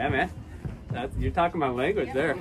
Yeah, man. You're talking my language there.